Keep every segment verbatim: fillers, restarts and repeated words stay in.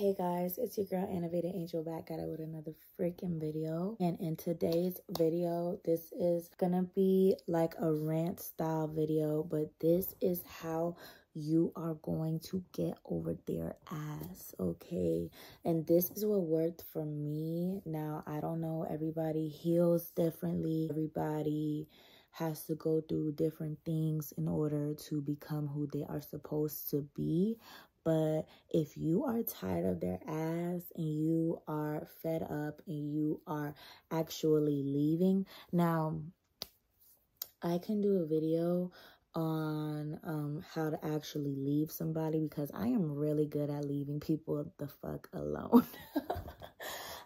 Hey guys, it's your girl Animated Angel back at it with another freaking video. And in today's video, this is gonna be like a rant style video, but this is how you are going to get over their ass, okay? And this is what worked for me. Now, I don't know, everybody heals differently. Everybody has to go through different things in order to become who they are supposed to be. But if you are tired of their ass and you are fed up and you are actually leaving, now I can do a video on um how to actually leave somebody because I am really good at leaving people the fuck alone.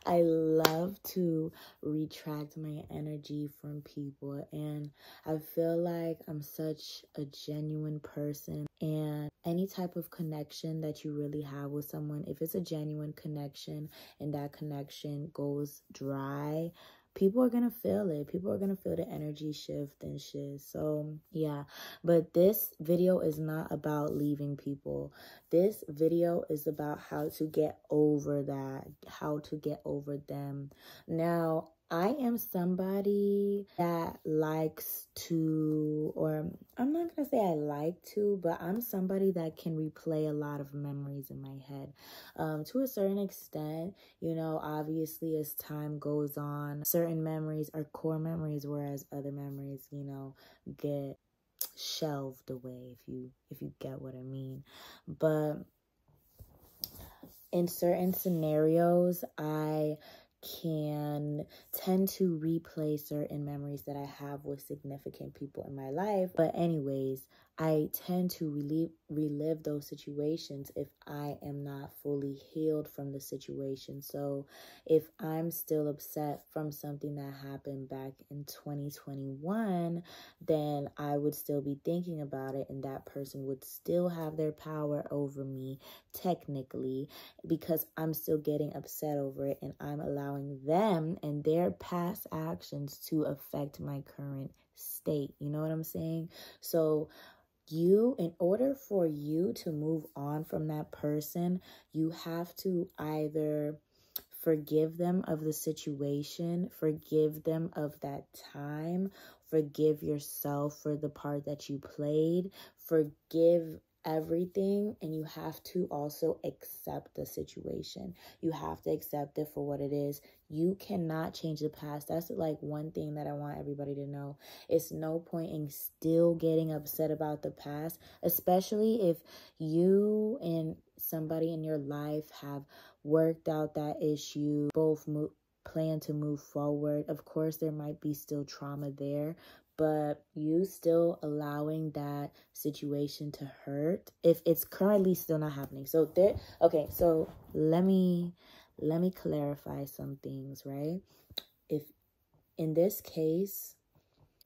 I love to retract my energy from people, and I feel like I'm such a genuine person, and any type of connection that you really have with someone, if it's a genuine connection and that connection goes dry, people are gonna feel it. People are gonna feel the energy shift and shit. So yeah, but this video is not about leaving people. This video is about how to get over that, how to get over them. Now, I am somebody that likes to, or I'm not going to say I like to, but I'm somebody that can replay a lot of memories in my head. Um, to a certain extent, you know, obviously as time goes on, certain memories are core memories, whereas other memories, you know, get shelved away, if you, if you get what I mean. But in certain scenarios, I can tend to replay certain memories that I have with significant people in my life. But anyways, I tend to relive, relive those situations if I am not fully healed from the situation. So if I'm still upset from something that happened back in twenty twenty-one, then I would still be thinking about it, and that person would still have their power over me technically because I'm still getting upset over it, and I'm allowing them and their past actions to affect my current state. You know what I'm saying? So you, in order for you to move on from that person, you have to either forgive them of the situation, forgive them of that time, forgive yourself for the part that you played, forgive everything, and you have to also accept the situation. You have to accept it for what it is. You cannot change the past. That's like one thing that I want everybody to know. It's no point in still getting upset about the past, especially if you and somebody in your life have worked out that issue, both mo- plan to move forward. Of course, there might be still trauma there, but you still allowing that situation to hurt if it's currently still not happening. So there, okay, so let me let me clarify some things, right? If in this case,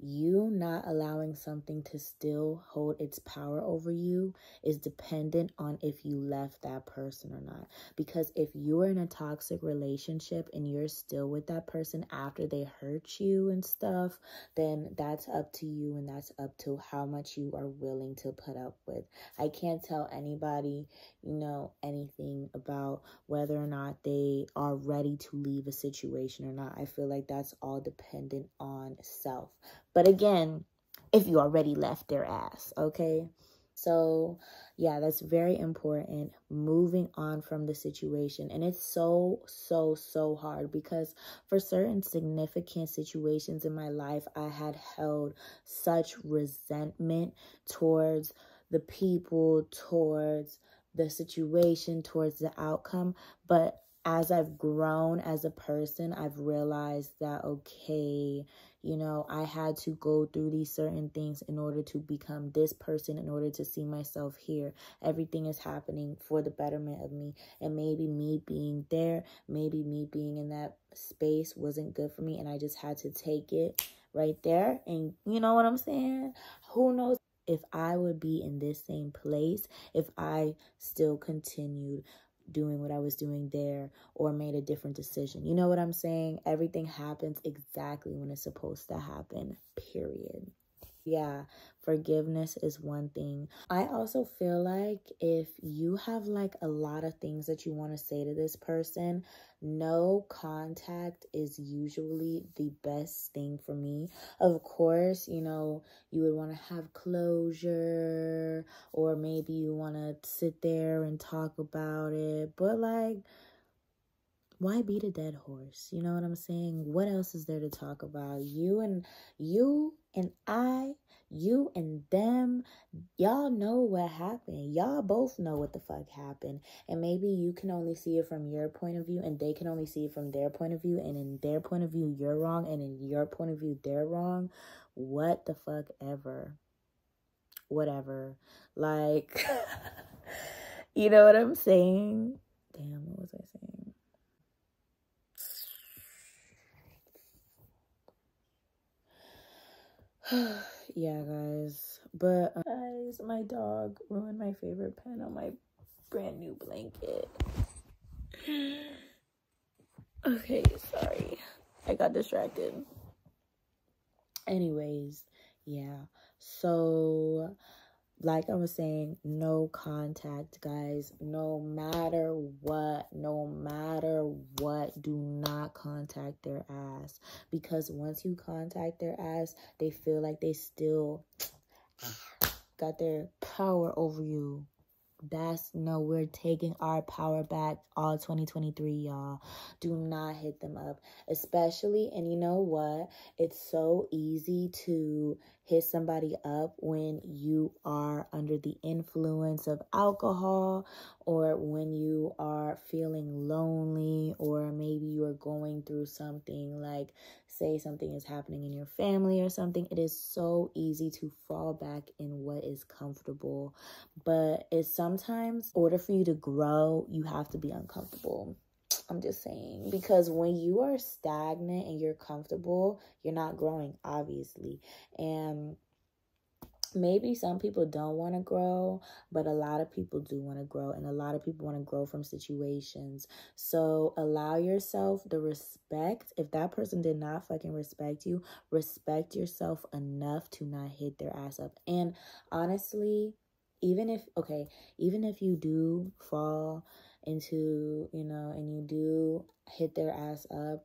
you not allowing something to still hold its power over you is dependent on if you left that person or not. Because if you are in a toxic relationship and you're still with that person after they hurt you and stuff, then that's up to you, and that's up to how much you are willing to put up with. I can't tell anybody, you know, anything about whether or not they are ready to leave a situation or not. I feel like that's all dependent on self. But again, if you already left their ass, okay? So yeah, that's very important, moving on from the situation. And it's so, so, so hard because for certain significant situations in my life, I had held such resentment towards the people, towards the situation, towards the outcome. But as I've grown as a person, I've realized that, okay, you know, I had to go through these certain things in order to become this person, in order to see myself here. Everything is happening for the betterment of me. And maybe me being there, maybe me being in that space wasn't good for me, and I just had to take it right there. And you know what I'm saying? Who knows if I would be in this same place if I still continued doing what I was doing there, or made a different decision. You know what I'm saying? Everything happens exactly when it's supposed to happen, period. yeah, forgiveness is one thing. I also feel like if you have like a lot of things that you want to say to this person, no contact is usually the best thing for me. Of course, you know, you would want to have closure, or maybe you want to sit there and talk about it, but like, why beat a dead horse? You know what I'm saying? What else is there to talk about? You and you and I, you and them, y'all know what happened. Y'all both know what the fuck happened. And maybe you can only see it from your point of view, and they can only see it from their point of view, and in their point of view, you're wrong, and in your point of view, they're wrong. What the fuck ever. Whatever. Like, you know what I'm saying? Damn, what was I saying? Yeah, guys, but um, guys, my dog ruined my favorite pen on my brand new blanket. Okay, sorry, I got distracted. Anyways, yeah, so like I was saying, no contact, guys. No matter what, no matter what, do not contact their ass. Because once you contact their ass, they feel like they still got their power over you. That's no, we're taking our power back all twenty twenty-three, y'all. Do not hit them up, especially. And you know what, it's so easy to hit somebody up when you are under the influence of alcohol, or when you are feeling lonely, or maybe you are going through something, like say something is happening in your family or something. It is so easy to fall back in what is comfortable, but it's something. Sometimes, in order for you to grow, you have to be uncomfortable. I'm just saying, because when you are stagnant and you're comfortable, you're not growing, obviously. And maybe some people don't want to grow, but a lot of people do want to grow, and a lot of people want to grow from situations. So allow yourself the respect. If that person did not fucking respect you, respect yourself enough to not hit their ass up. And honestly, even if, okay, even if you do fall into, you know, and you do hit their ass up,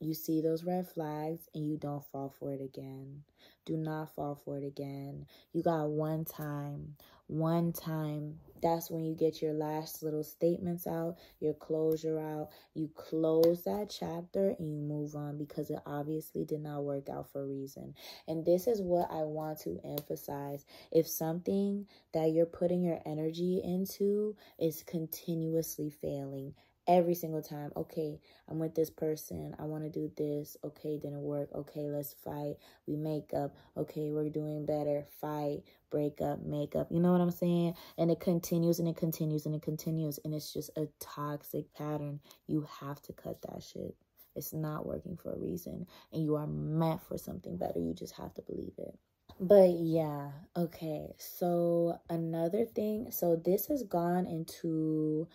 you see those red flags and you don't fall for it again. Do not fall for it again. You got one time, one time. That's when you get your last little statements out, your closure out. You close that chapter and you move on, because it obviously did not work out for a reason. And this is what I want to emphasize. If something that you're putting your energy into is continuously failing, every single time, okay, I'm with this person, I want to do this, okay, didn't work, okay, let's fight, we make up, okay, we're doing better, fight, break up, make up, you know what I'm saying? And it continues and it continues and it continues, and it's just a toxic pattern. You have to cut that shit. It's not working for a reason, and you are meant for something better. You just have to believe it. But yeah, okay, so another thing, so this has gone into...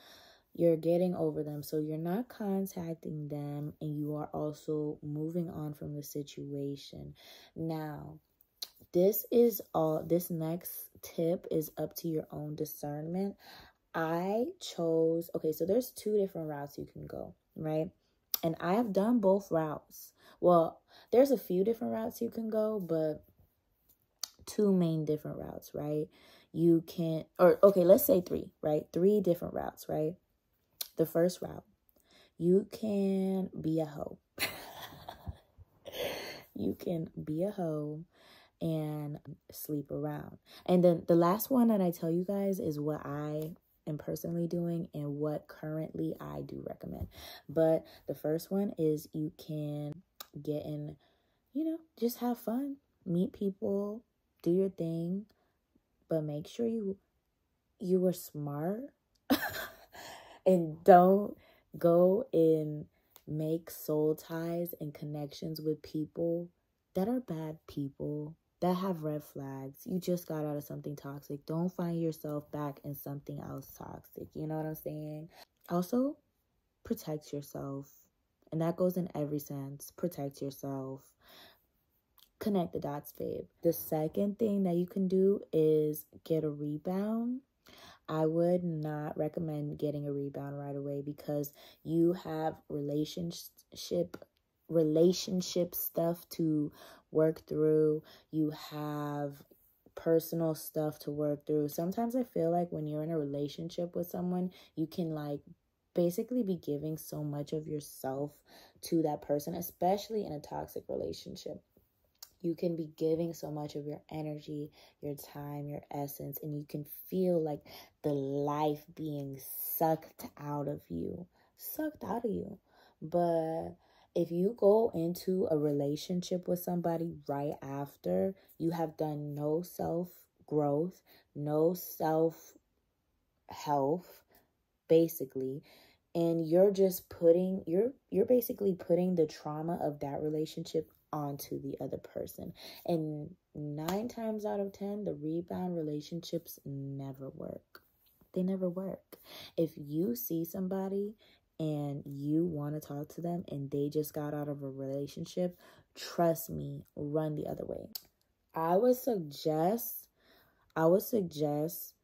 you're getting over them, so you're not contacting them, and you are also moving on from the situation. Now, this is all, this next tip is up to your own discernment. I chose, okay, so there's two different routes you can go, right? And I have done both routes. Well, there's a few different routes you can go, but two main different routes, right? You can, or okay, let's say three, right? Three different routes, right? The first route, you can be a hoe. You can be a hoe and sleep around. And then the last one that I tell you guys is what I am personally doing and what currently I do recommend. But the first one is you can get in, you know, just have fun, meet people, do your thing, but make sure you you are smart. And don't go and make soul ties and connections with people that are bad people, that have red flags. You just got out of something toxic. Don't find yourself back in something else toxic. You know what I'm saying? Also, protect yourself. And that goes in every sense. Protect yourself. connect the dots, babe. The second thing that you can do is get a rebound. I would not recommend getting a rebound right away because you have relationship relationship stuff to work through. You have personal stuff to work through. Sometimes I feel like when you're in a relationship with someone, you can like basically be giving so much of yourself to that person, especially in a toxic relationship. You can be giving so much of your energy, your time, your essence, and you can feel like the life being sucked out of you, sucked out of you. But if you go into a relationship with somebody right after, you have done no self-growth, no self-health, basically. And you're just putting, you're, you're basically putting the trauma of that relationship onto the other person. And nine times out of ten, the rebound relationships never work. They never work. If you see somebody and you want to talk to them and they just got out of a relationship, trust me, run the other way. I would suggest, I would suggest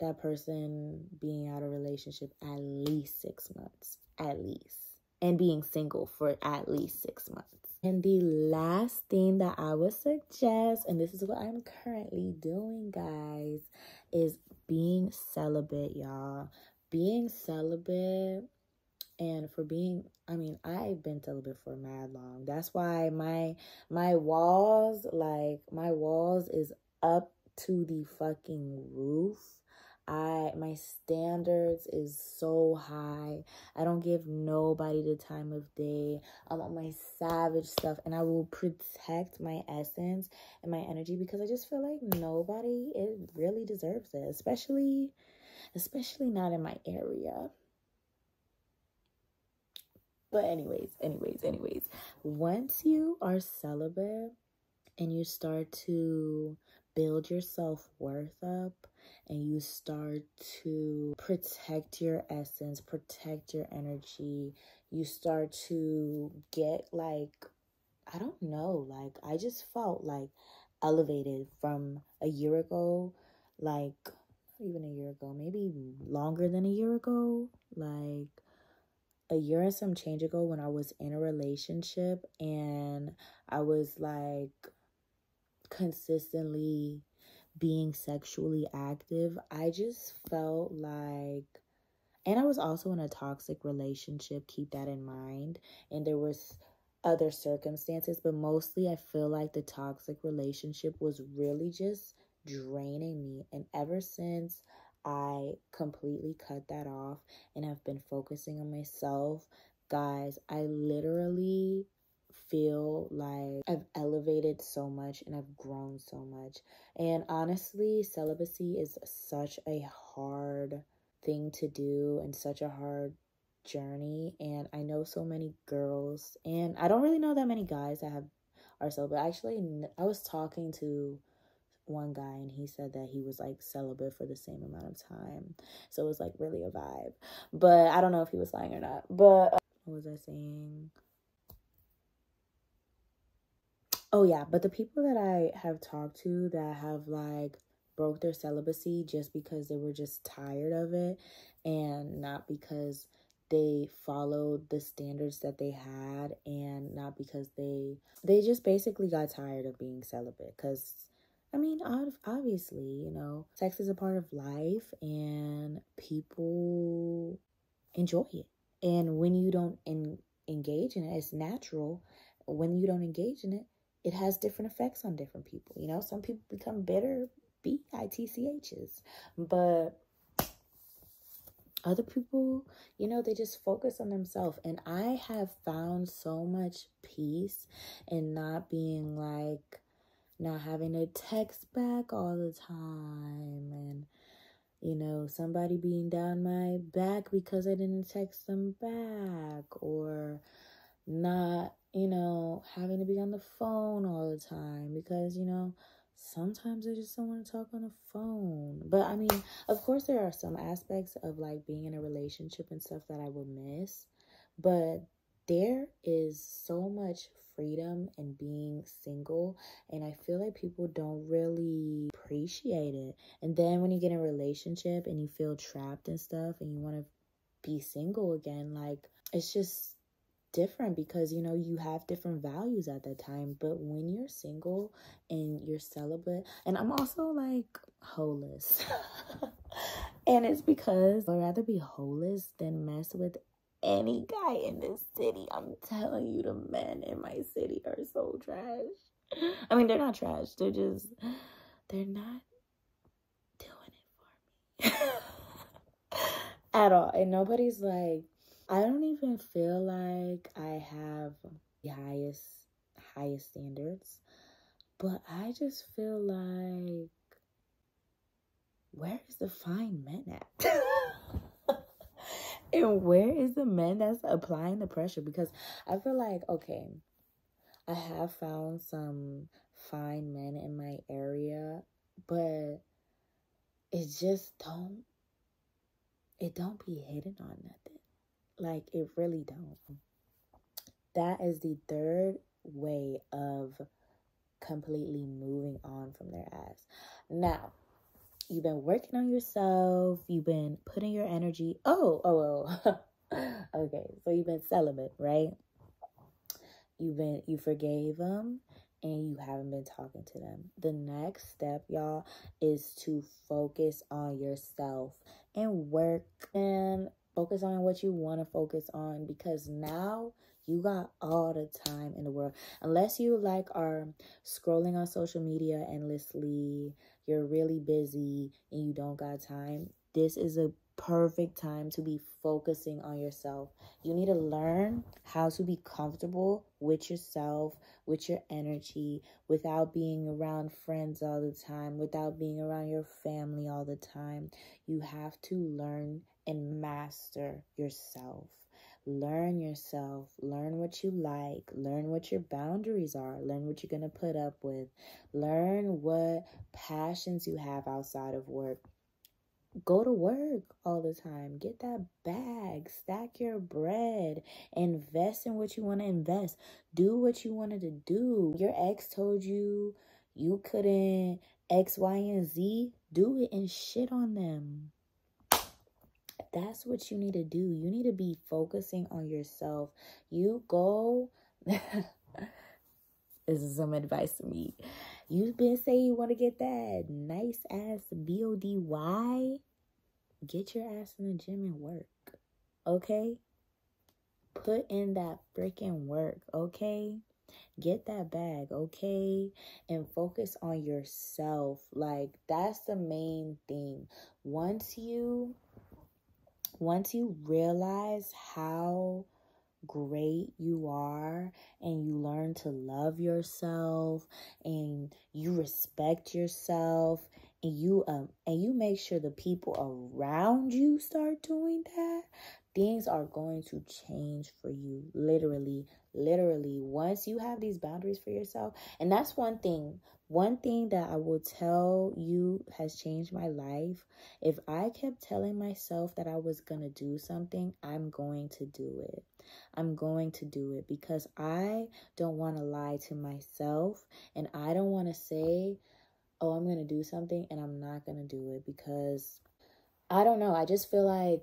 that person being out of a relationship at least six months, at least. And being single for at least six months. And the last thing that I would suggest, and this is what I'm currently doing, guys, is being celibate, y'all. Being celibate, and for being, I mean, I've been celibate for mad long. That's why my my walls, like, my walls is up to the fucking roof. I my standards is so high. I don't give nobody the time of day. I'm on my savage stuff, and I will protect my essence and my energy because I just feel like nobody it really deserves it, especially especially not in my area. But anyways, anyways, anyways, once you are celibate and you start to build your self-worth up, and you start to protect your essence, protect your energy. You start to get like, I don't know, like I just felt like elevated from a year ago, like not even a year ago, maybe longer than a year ago, like a year and some change ago when I was in a relationship and I was like consistently being sexually active. I just felt like, and I was also in a toxic relationship, keep that in mind, and there was other circumstances, but mostly I feel like the toxic relationship was really just draining me. And ever since I completely cut that off and have been focusing on myself, guys, I literally feel like I've elevated so much and I've grown so much. And honestly, celibacy is such a hard thing to do and such a hard journey. And I know so many girls, and I don't really know that many guys that have are celibate. Actually, I was talking to one guy and he said that he was like celibate for the same amount of time. So it was like really a vibe. But I don't know if he was lying or not. But uh, what was I saying? Oh, yeah, but the people that I have talked to that have, like, broke their celibacy just because they were just tired of it and not because they followed the standards that they had and not because they, they just basically got tired of being celibate. Because, I mean, obviously, you know, sex is a part of life and people enjoy it. And when you don't en- engage in it, it's natural. When you don't engage in it, it has different effects on different people. You know, some people become bitter B I T C H's, but other people, you know, they just focus on themselves. And I have found so much peace in not being like, not having to text back all the time and, you know, somebody being down my back because I didn't text them back, or not, you know, having to be on the phone all the time because, you know, sometimes I just don't want to talk on the phone. But I mean, of course there are some aspects of like being in a relationship and stuff that I would miss, but there is so much freedom and being single, and I feel like people don't really appreciate it. And then when you get in a relationship and you feel trapped and stuff and you want to be single again, like, it's just different because, you know, you have different values at that time. But when you're single and you're celibate, and I'm also like holeless and it's because I'd rather be holeless than mess with any guy in this city. I'm telling you, the men in my city are so trash. I mean, they're not trash, they're just, they're not doing it for me at all. And nobody's like, I don't even feel like I have the highest highest standards, but I just feel like, where is the fine men at? And where is the man that's applying the pressure? Because I feel like, okay, I have found some fine men in my area, but it just don't, it don't be hitting on nothing. Like, it really don't. That is the third way of completely moving on from their ass. Now, you've been working on yourself. You've been putting your energy. Oh, oh, oh. Okay, so you've been celibate, right? You've been, you forgave them and you haven't been talking to them. The next step, y'all, is to focus on yourself and work and focus on what you want to focus on, because now you got all the time in the world. Unless you like are scrolling on social media endlessly, you're really busy and you don't got time, this is a perfect time to be focusing on yourself. You need to learn how to be comfortable with yourself, with your energy, without being around friends all the time, without being around your family all the time. You have to learn and master yourself. Learn yourself, learn what you like, learn what your boundaries are, learn what you're going to put up with, learn what passions you have outside of work. Go to work all the time, get that bag, stack your bread, invest in what you want to invest, do what you wanted to do. Your ex told you you couldn't X, Y, and Z, do it and shit on them. That's what you need to do. You need to be focusing on yourself. You go, this is some advice to me. You've been saying you want to get that nice ass body. Get your ass in the gym and work, okay? Put in that freaking work, okay? Get that bag, okay? And focus on yourself. Like, that's the main thing. Once you... Once you realize how great you are and you learn to love yourself and you respect yourself and you um and you make sure the people around you start doing that, things are going to change for you. Literally, literally, once you have these boundaries for yourself. And that's one thing. One thing that I will tell you has changed my life. If I kept telling myself that I was going to do something, I'm going to do it. I'm going to do it because I don't want to lie to myself, and I don't want to say, oh, I'm going to do something and I'm not going to do it, because I don't know. I just feel like,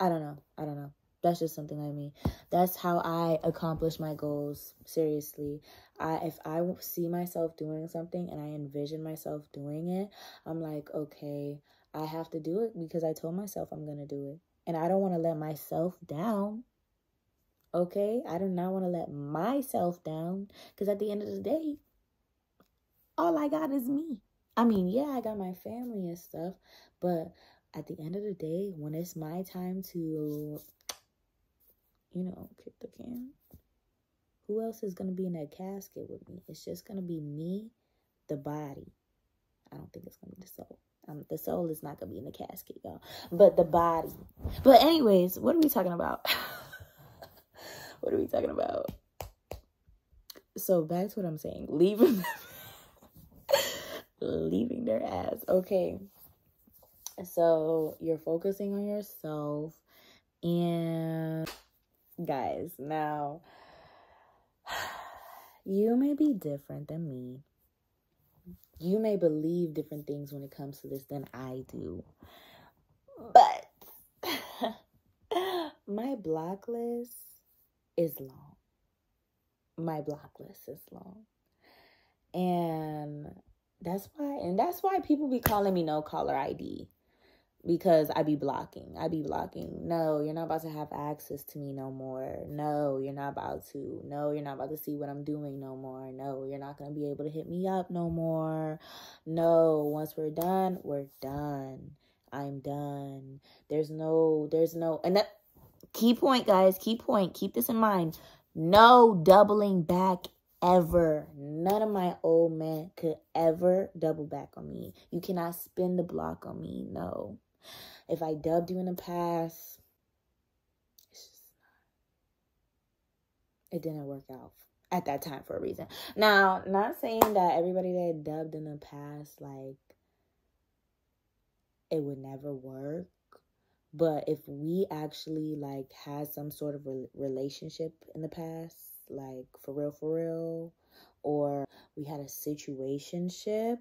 I don't know. I don't know. That's just something I mean. That's how I accomplish my goals. Seriously. I if I see myself doing something and I envision myself doing it, I'm like, okay, I have to do it because I told myself I'm going to do it. And I don't want to let myself down. Okay? I do not want to let myself down, because at the end of the day, all I got is me. I mean, yeah, I got my family and stuff, but at the end of the day, when it's my time to, you know, kick the can, who else is going to be in that casket with me? It's just going to be me, the body. I don't think it's going to be the soul. Um, the soul is not going to be in the casket, y'all. But the body. But anyways, what are we talking about? What are we talking about? So back to what I'm saying. Leaving, leaving their ass. Okay. So you're focusing on yourself, and guys, now You may be different than me. You may believe different things when it comes to this than I do. But my block list is long. My block list is long. And that's why, and that's why people be calling me no caller I D. Because I be blocking. I be blocking. No, you're not about to have access to me no more. No, you're not about to. No, you're not about to see what I'm doing no more. No, you're not going to be able to hit me up no more. No, once we're done, we're done. I'm done. There's no, there's no, and that, key point, guys, key point. Keep this in mind. No doubling back ever. None of my old men could ever double back on me. You cannot spin the block on me. No. If I dubbed you in the past, it's just not. It didn't work out at that time for a reason. Now, not saying that everybody that dubbed in the past, like, it would never work. But if we actually, like, had some sort of re- relationship in the past, like, for real, for real, or we had a situationship,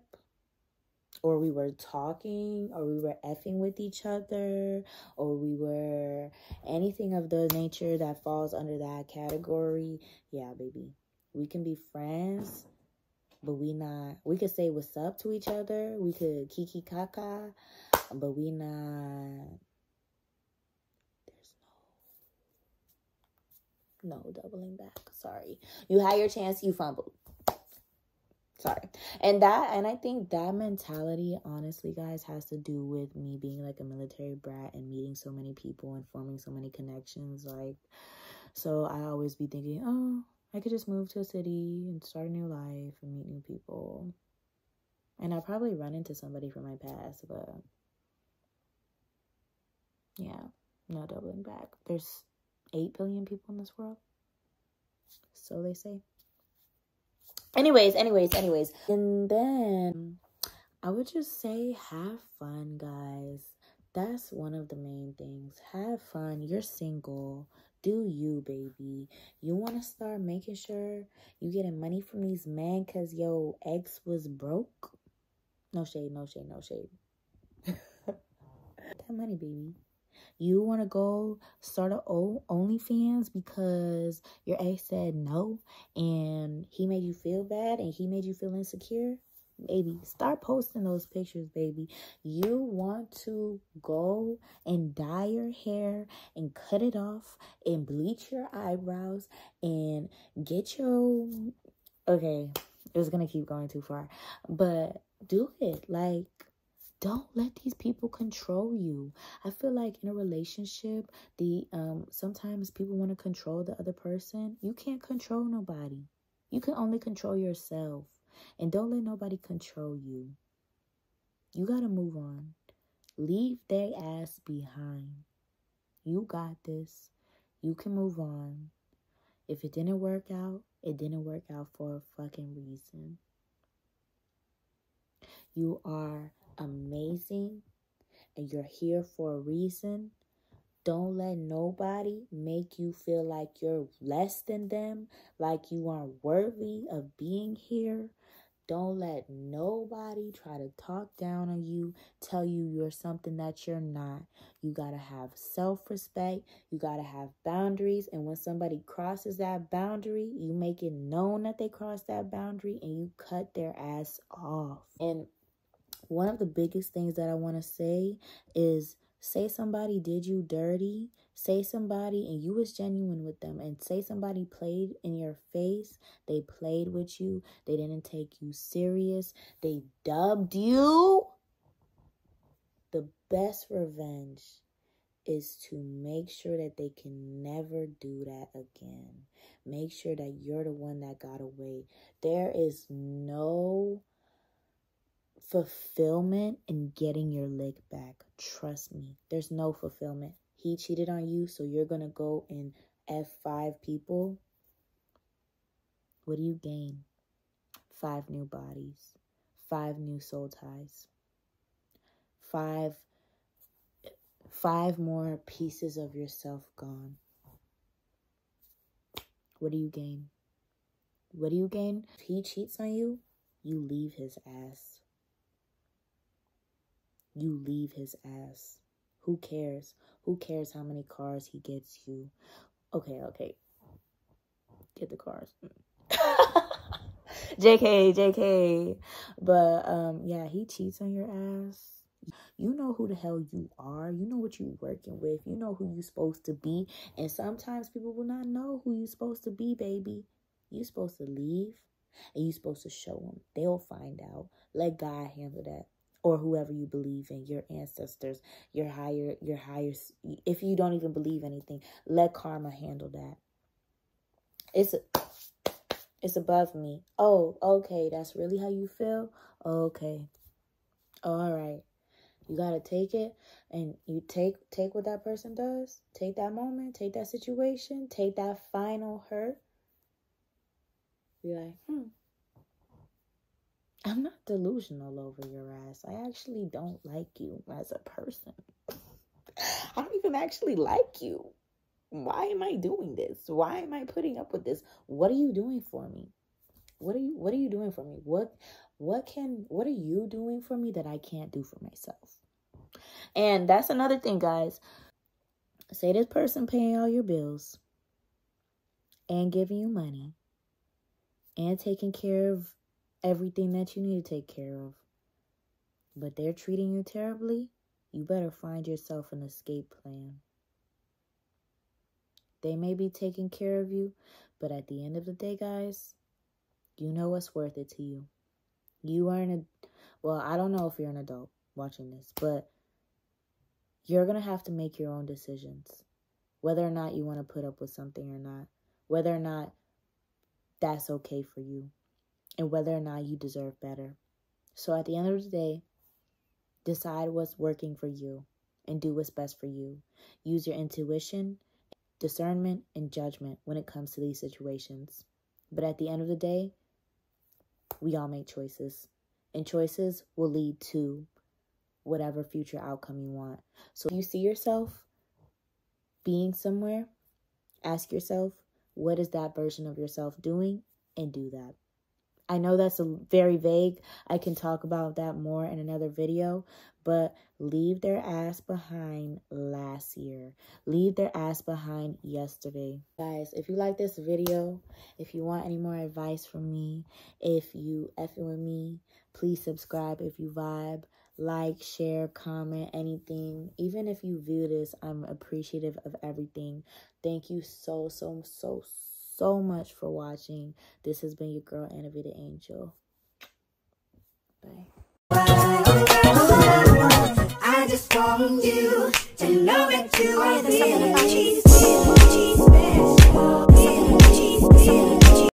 or we were talking, or we were effing with each other, or we were anything of the nature that falls under that category. Yeah, baby. We can be friends, but we not. We could say what's up to each other. We could kiki kaka, but we not. There's no, no doubling back. Sorry. You had your chance. You fumbled. Sorry. And that, and I think that mentality, honestly, guys, has to do with me being like a military brat and meeting so many people and forming so many connections. Like, so I always be thinking, oh, I could just move to a city and start a new life and meet new people. And I'll probably run into somebody from my past, but yeah, no doubling back. There's eight billion people in this world. So they say. Anyways, anyways, anyways. And then I would just say have fun, guys. That's one of the main things. Have fun. You're single. Do you, baby. You want to start making sure you getting money from these men because your ex was broke? No shade, no shade, no shade. That money, baby. You want to go start a OnlyFans because your ex said no and he made you feel bad and he made you feel insecure? Baby, start posting those pictures, baby. You want to go and dye your hair and cut it off and bleach your eyebrows and get your... Okay, it was going to keep going too far. But do it, like... Don't let these people control you. I feel like in a relationship, the um sometimes people want to control the other person. You can't control nobody. You can only control yourself. And don't let nobody control you. You got to move on. Leave their ass behind. You got this. You can move on. If it didn't work out, it didn't work out for a fucking reason. You are amazing and you're here for a reason. Don't let nobody make you feel like you're less than them, like you aren't worthy of being here. Don't let nobody try to talk down on you, tell you you're something that you're not. You gotta have self-respect. You gotta have boundaries. And when somebody crosses that boundary, you make it known that they crossed that boundary and you cut their ass off. And one of the biggest things that I want to say is say somebody did you dirty, say somebody and you was genuine with them, and say somebody played in your face, they played with you, they didn't take you serious, they dubbed you. The best revenge is to make sure that they can never do that again. Make sure that you're the one that got away. There is no fulfillment in getting your lick back. Trust me, there's no fulfillment. He cheated on you, so you're gonna go and F five people. What do you gain? Five new bodies, five new soul ties, five five more pieces of yourself gone. What do you gain? What do you gain? If he cheats on you, you leave his ass. You leave his ass. Who cares? Who cares how many cars he gets you? Okay, okay. Get the cars. J K, J K. But, um, yeah, he cheats on your ass. You know who the hell you are. You know what you're working with. You know who you're supposed to be. And sometimes people will not know who you're supposed to be, baby. You're supposed to leave. And you're supposed to show them. They'll find out. Let God handle that. Or whoever you believe in, your ancestors, your higher, your higher, if you don't even believe anything, let karma handle that. It's, it's above me. Oh, okay, that's really how you feel? Okay. All right. You got to take it, and you take, take what that person does. Take that moment, take that situation, take that final hurt. Be like, hmm. I'm not delusional over your ass. I actually don't like you as a person. I don't even actually like you. Why am I doing this? Why am I putting up with this? What are you doing for me? What are you what are you doing for me? What what can what are you doing for me that I can't do for myself? And that's another thing, guys. Say this person paying all your bills and giving you money and taking care of everything that you need to take care of, but they're treating you terribly. You better find yourself an escape plan. They may be taking care of you, but at the end of the day, guys, you know what's worth it to you. You are an ad- well, I don't know if you're an adult watching this, but you're gonna have to make your own decisions, whether or not you want to put up with something or not, whether or not that's okay for you, and whether or not you deserve better. So at the end of the day, decide what's working for you and do what's best for you. Use your intuition, discernment, and judgment when it comes to these situations. But at the end of the day, we all make choices, and choices will lead to whatever future outcome you want. So if you see yourself being somewhere, ask yourself, what is that version of yourself doing, and do that. I know that's a very vague. I can talk about that more in another video, but leave their ass behind last year. Leave their ass behind yesterday. Guys, if you like this video, if you want any more advice from me, if you effing with me, please subscribe if you vibe. Like, share, comment, anything. Even if you view this, I'm appreciative of everything. Thank you so, so, so, so. so much for watching. This has been your girl, Animated Angel. Bye. I just want you to know.